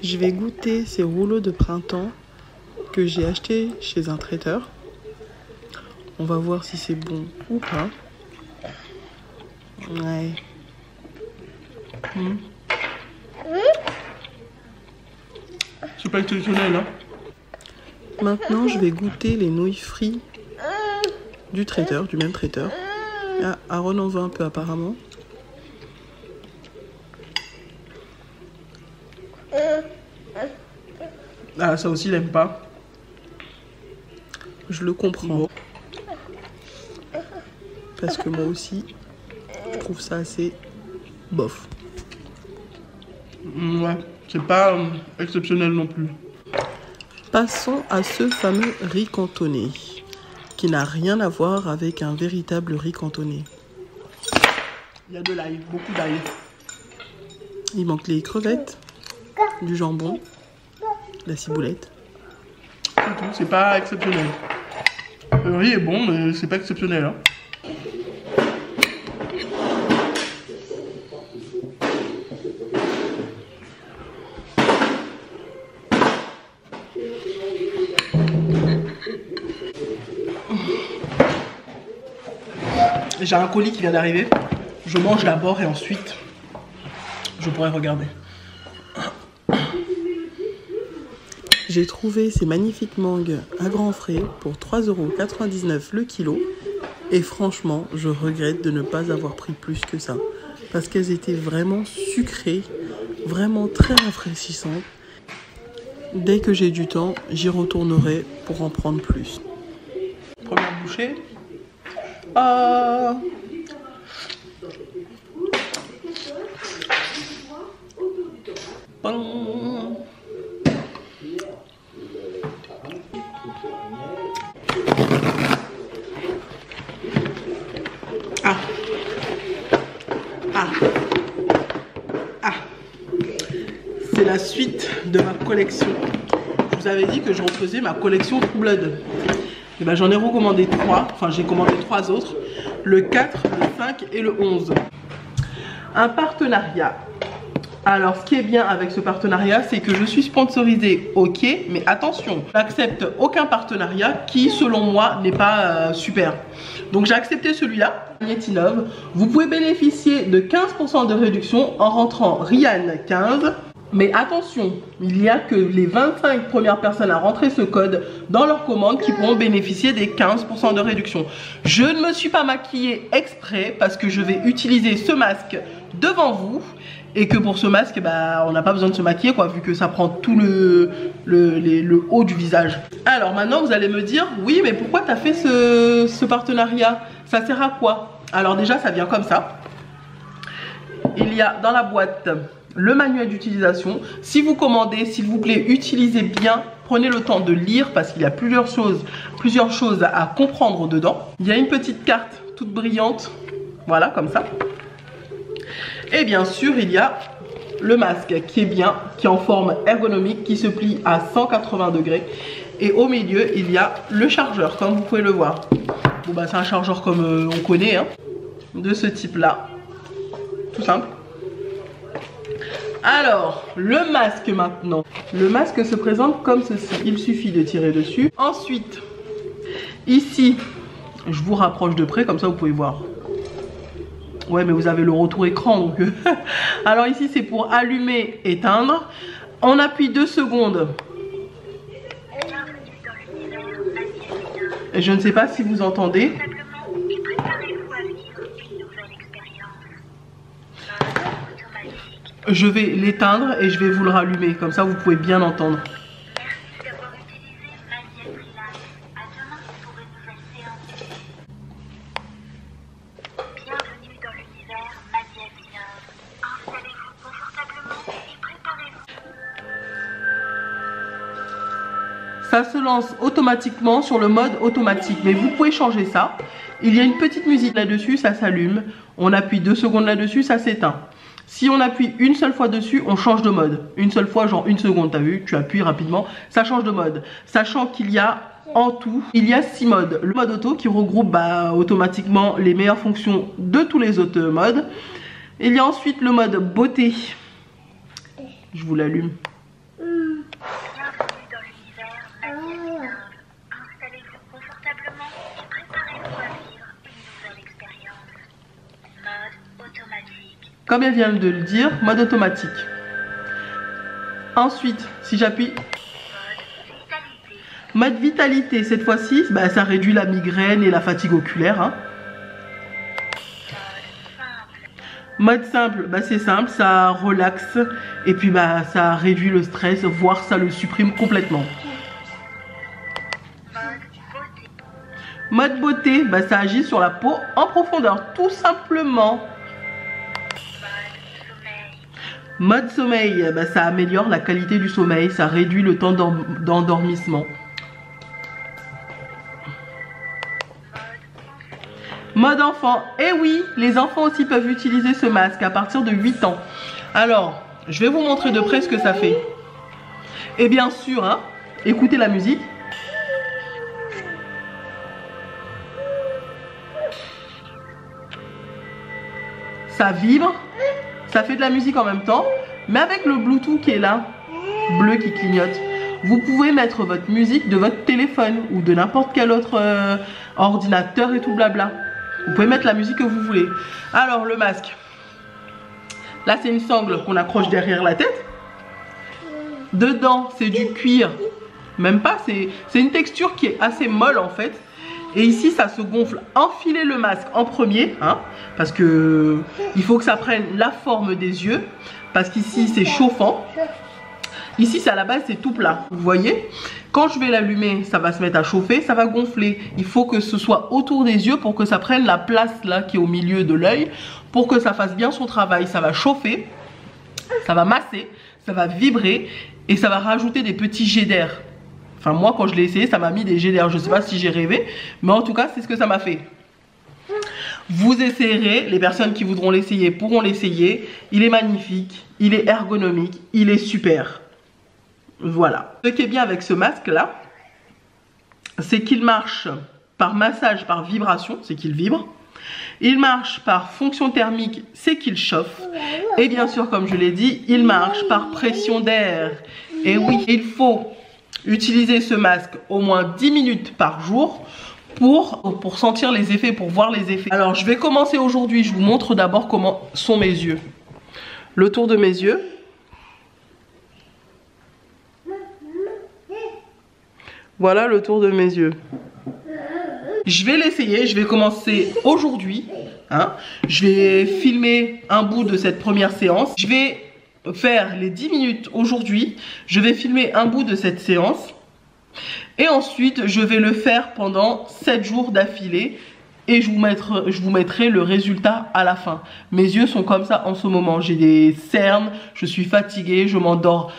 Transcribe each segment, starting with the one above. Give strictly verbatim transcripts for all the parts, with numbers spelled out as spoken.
Je vais goûter ces rouleaux de printemps que j'ai achetés chez un traiteur. On va voir si c'est bon ou pas. Ouais. Mmh. C'est pas exceptionnel, hein? Maintenant, je vais goûter les nouilles frites du traiteur, du même traiteur. Ah, Aaron en veut un peu apparemment. Ah, ça aussi, il n'aime pas. Je le comprends. Parce que moi aussi, je trouve ça assez bof. Ouais, c'est pas euh, exceptionnel non plus. Passons à ce fameux riz cantonné, qui n'a rien à voir avec un véritable riz cantonné. Il y a de l'ail, beaucoup d'ail. Il manque les crevettes, du jambon, la ciboulette. C'est pas exceptionnel. Le riz est bon, mais c'est pas exceptionnel. Hein. J'ai un colis qui vient d'arriver. Je mange d'abord et ensuite je pourrai regarder. J'ai trouvé ces magnifiques mangues à grands frais pour trois euros quatre-vingt-dix-neuf le kilo. Et franchement, je regrette de ne pas avoir pris plus que ça. Parce qu'elles étaient vraiment sucrées, vraiment très rafraîchissantes. Dès que j'ai du temps, j'y retournerai pour en prendre plus. Première bouchée. Ah. Bon. Ah. Ah. Ah. C'est la suite de ma collection. Je vous avais dit que je refaisais ma collection True Blood. Et ben j'en ai recommandé trois, enfin j'ai commandé trois autres, le quatre, le cinq et le onze. Un partenariat. Alors ce qui est bien avec ce partenariat, c'est que je suis sponsorisée, ok, mais attention, j'accepte aucun partenariat qui selon moi n'est pas euh, super. Donc j'ai accepté celui-là, Magnet Innov. Vous pouvez bénéficier de quinze pour cent de réduction en rentrant Ryanne quinze. Mais attention, il n'y a que les vingt-cinq premières personnes à rentrer ce code dans leur commande qui pourront bénéficier des quinze pour cent de réduction. Je ne me suis pas maquillée exprès parce que je vais utiliser ce masque devant vous. Et que pour ce masque, bah, on n'a pas besoin de se maquiller quoi, vu que ça prend tout le, le, les, le haut du visage. Alors maintenant vous allez me dire, oui mais pourquoi t'as fait ce, ce partenariat? Ça sert à quoi? Alors déjà ça vient comme ça. Il y a dans la boîte le manuel d'utilisation. Si vous commandez, s'il vous plaît, utilisez bien, prenez le temps de lire parce qu'il y a plusieurs choses, plusieurs choses à comprendre dedans. Il y a une petite carte toute brillante, voilà comme ça. Et bien sûr, il y a le masque qui est bien, qui est en forme ergonomique, qui se plie à cent quatre-vingts degrés. Et au milieu, il y a le chargeur, comme vous pouvez le voir. Bon bah c'est un chargeur comme euh, on connaît, hein, de ce type-là, tout simple. Alors, le masque maintenant. Le masque se présente comme ceci. Il suffit de tirer dessus. Ensuite, ici, je vous rapproche de près, comme ça vous pouvez voir. Ouais, mais vous avez le retour écran. Donc alors ici, c'est pour allumer, éteindre. On appuie deux secondes. Je ne sais pas si vous entendez. Je vais l'éteindre et je vais vous le rallumer. Comme ça, vous pouvez bien entendre. Ça se lance automatiquement sur le mode automatique. Mais vous pouvez changer ça. Il y a une petite musique là-dessus, ça s'allume. On appuie deux secondes là-dessus, ça s'éteint. Si on appuie une seule fois dessus, on change de mode. Une seule fois, genre une seconde, t'as vu, tu appuies rapidement, ça change de mode. Sachant qu'il y a en tout, il y a six modes. Le mode auto qui regroupe bah, automatiquement les meilleures fonctions de tous les autres modes. Il y a ensuite le mode beauté. Je vous l'allume. Comme elle vient de le dire, mode automatique. Ensuite, si j'appuie mode vitalité, cette fois-ci, bah, ça réduit la migraine et la fatigue oculaire. Hein. Mode simple, bah, c'est simple, ça relaxe et puis bah, ça réduit le stress, voire ça le supprime complètement. Mode beauté, bah, ça agit sur la peau en profondeur, tout simplement. Mode sommeil, bah ça améliore la qualité du sommeil, ça réduit le temps d'endormissement. Mode enfant, et oui, les enfants aussi peuvent utiliser ce masque à partir de huit ans. Alors, je vais vous montrer de près ce que ça fait. Et bien sûr, hein, écoutez la musique. Ça vibre. Ça fait de la musique en même temps, mais avec le Bluetooth qui est là, bleu qui clignote, vous pouvez mettre votre musique de votre téléphone ou de n'importe quel autre euh, ordinateur et tout blabla. Vous pouvez mettre la musique que vous voulez. Alors le masque, là c'est une sangle qu'on accroche derrière la tête. Dedans c'est du cuir, même pas, c'est une texture qui est assez molle en fait. Et ici ça se gonfle, enfilez le masque en premier hein, parce que il faut que ça prenne la forme des yeux. Parce qu'ici c'est chauffant. Ici c'est à la base c'est tout plat. Vous voyez, quand je vais l'allumer, ça va se mettre à chauffer, ça va gonfler. Il faut que ce soit autour des yeux pour que ça prenne la place là qui est au milieu de l'œil, pour que ça fasse bien son travail. Ça va chauffer, ça va masser, ça va vibrer et ça va rajouter des petits jets d'air. Enfin moi quand je l'ai essayé ça m'a mis des jets d'air. Je sais pas si j'ai rêvé, mais en tout cas c'est ce que ça m'a fait. Vous essayerez, les personnes qui voudront l'essayer pourront l'essayer. Il est magnifique, il est ergonomique, il est super. Voilà. Ce qui est bien avec ce masque là, c'est qu'il marche par massage, par vibration, c'est qu'il vibre. Il marche par fonction thermique, c'est qu'il chauffe. Et bien sûr comme je l'ai dit, il marche par pression d'air. Et oui, il faut utilisez ce masque au moins dix minutes par jour pour, pour sentir les effets, pour voir les effets. Alors je vais commencer aujourd'hui, je vous montre d'abord comment sont mes yeux. Le tour de mes yeux. Voilà le tour de mes yeux. Je vais l'essayer, je vais commencer aujourd'hui. Hein. Je vais filmer un bout de cette première séance. Je vais faire les dix minutes aujourd'hui, je vais filmer un bout de cette séance et ensuite je vais le faire pendant sept jours d'affilée et je vous, mettrai, je vous mettrai le résultat à la fin. Mes yeux sont comme ça en ce moment, j'ai des cernes, je suis fatiguée, je m'endors,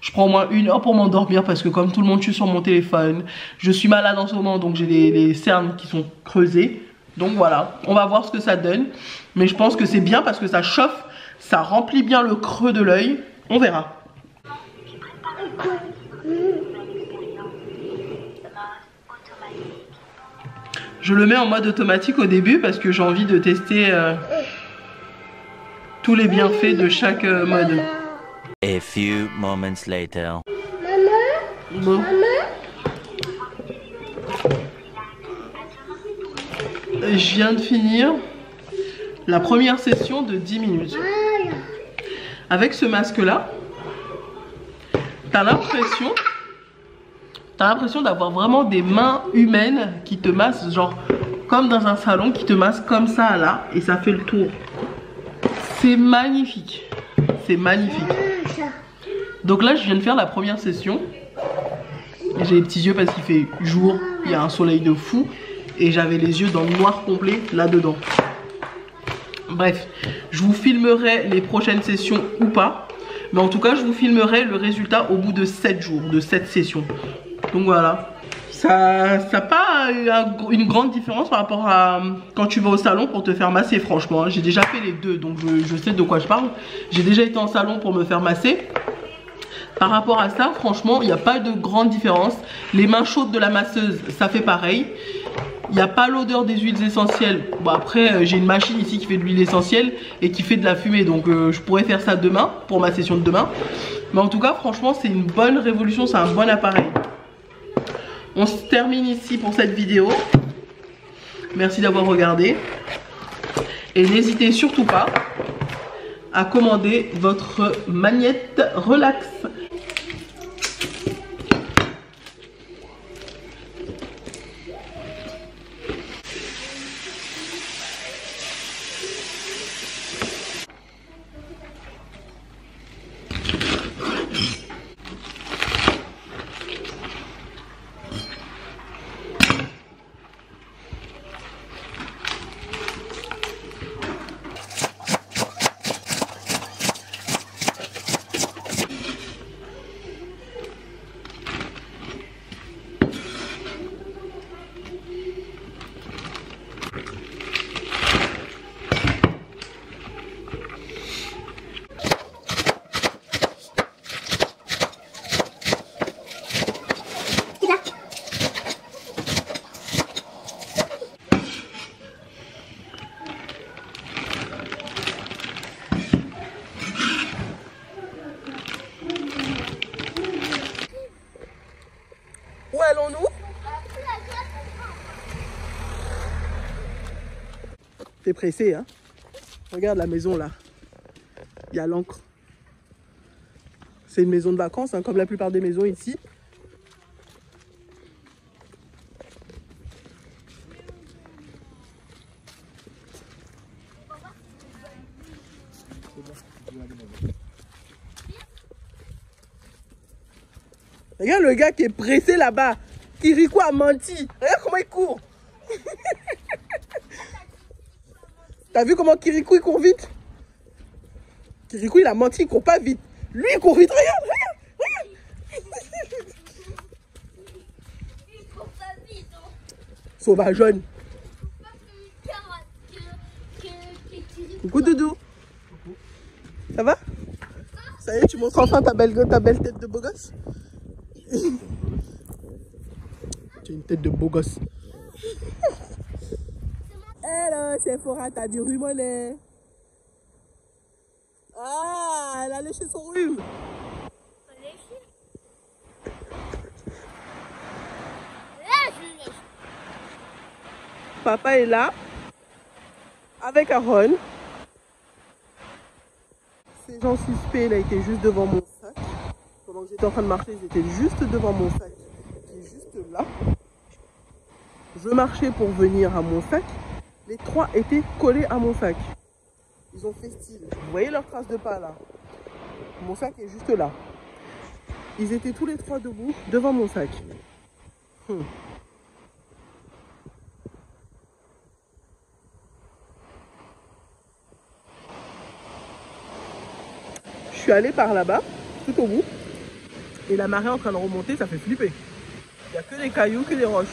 je prends au moins une heure pour m'endormir parce que comme tout le monde je suis sur mon téléphone, je suis malade en ce moment donc j'ai des, des cernes qui sont creusées. Donc voilà, on va voir ce que ça donne, mais je pense que c'est bien parce que ça chauffe. Ça remplit bien le creux de l'œil. On verra. Je le mets en mode automatique au début parce que j'ai envie de tester euh, tous les bienfaits de chaque euh, mode. A few moments later. Maman, bon. Maman. Je viens de finir. la première session de dix minutes. Avec ce masque là, t'as l'impression t'as l'impression d'avoir vraiment des mains humaines qui te massent, genre comme dans un salon, qui te massent comme ça là, et ça fait le tour. C'est magnifique, c'est magnifique. Donc là je viens de faire la première session. J'ai les petits yeux parce qu'il fait jour, il y a un soleil de fou, et j'avais les yeux dans le noir complet là-dedans. Bref, je vous filmerai les prochaines sessions ou pas, mais en tout cas je vous filmerai le résultat au bout de sept jours, de sept sessions. Donc voilà, ça n'a pas une grande différence par rapport à quand tu vas au salon pour te faire masser, franchement hein. J'ai déjà fait les deux, donc je, je sais de quoi je parle. J'ai déjà été en salon pour me faire masser. Par rapport à ça, franchement, il n'y a pas de grande différence. Les mains chaudes de la masseuse, ça fait pareil. Il n'y a pas l'odeur des huiles essentielles. Bon, après, euh, j'ai une machine ici qui fait de l'huile essentielle et qui fait de la fumée. Donc, euh, je pourrais faire ça demain, pour ma session de demain. Mais en tout cas, franchement, c'est une bonne révolution. C'est un bon appareil. On se termine ici pour cette vidéo. Merci d'avoir regardé. Et n'hésitez surtout pas à commander votre Magnet Relax. T'es pressé hein? Regarde la maison là, il y a l'encre. C'est une maison de vacances hein, comme la plupart des maisons ici. Regarde le gars qui est pressé là-bas. Kirikou a menti. Regarde comment il court. T'as vu comment Kirikou il court vite? Kirikou il a menti, il court pas vite. Lui il court vite, regarde, regarde, regarde. Il court pas vite. Hein. Sauvageonne. Coucou Doudou. Ça va? Ça y est, tu montres enfin ta belle, ta belle tête de beau gosse? Tu as une tête de beau gosse. Hello, Sephora, t'as du rhume, allez. Ah, elle a léché son rhume. Papa est là, avec Aaron. Ces gens suspects, il a été juste devant mon sac. Pendant que j'étais en train de marcher, ils étaient juste devant mon sac, qui est juste là. Je marchais pour venir à mon sac. Les trois étaient collés à mon sac. Ils ont fait style. Vous voyez leurs traces de pas là? Mon sac est juste là. Ils étaient tous les trois debout devant mon sac. Hmm. Je suis allée par là-bas, tout au bout. Et la marée en train de remonter, ça fait flipper. Il n'y a que des cailloux, que des roches.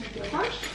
petite broche.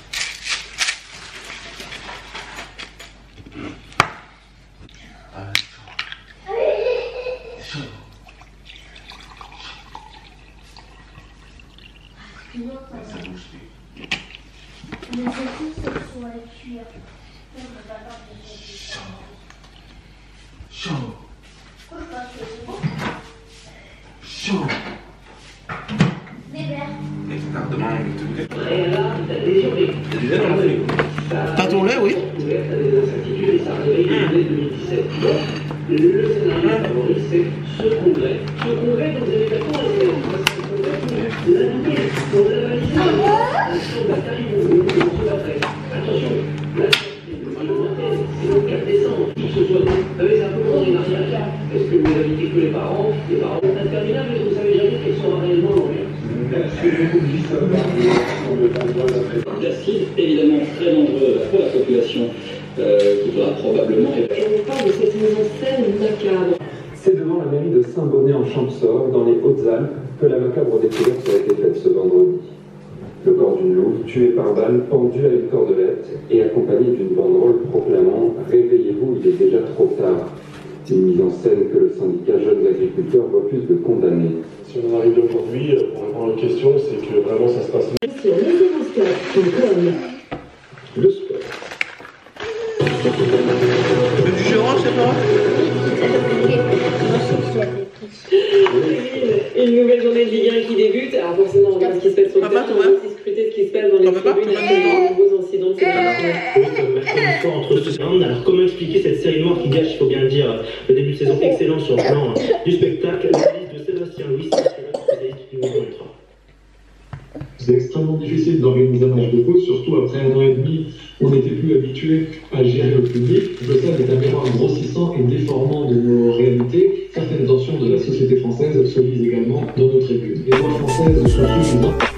Pendu à une cordelette et accompagné d'une banderole proclamant « Réveillez-vous, il est déjà trop tard ». Une mise en scène que le syndicat Jeunes Agriculteurs refuse de condamner. Si on en arrive aujourd'hui, pour répondre aux questions, c'est que vraiment ça se passe mieux. Le sport. Le du gérant, c'est moi. Une nouvelle journée de Ligue un qui débute. Alors forcément, on regarde ce qui se passe sur le terrain. On va aussi scruter ce qui se passe dans les tribunes avec de nouveaux incidents. C'est entre Alors comment expliquer cette série noire qui gâche, il faut bien le dire, le début de saison excellent sur le plan du spectacle, de Sébastien Louis, spécialiste du mouvement ultra. C'est extrêmement difficile d'organiser un match de foot, surtout après un an et demi, on n'était plus habitué à gérer le public. Le stade est un miroir grossissant et déformant de nos réalités. Certaines tensions de la société française se lisent également dans nos tribunes. Les voix françaises sont suffisantes.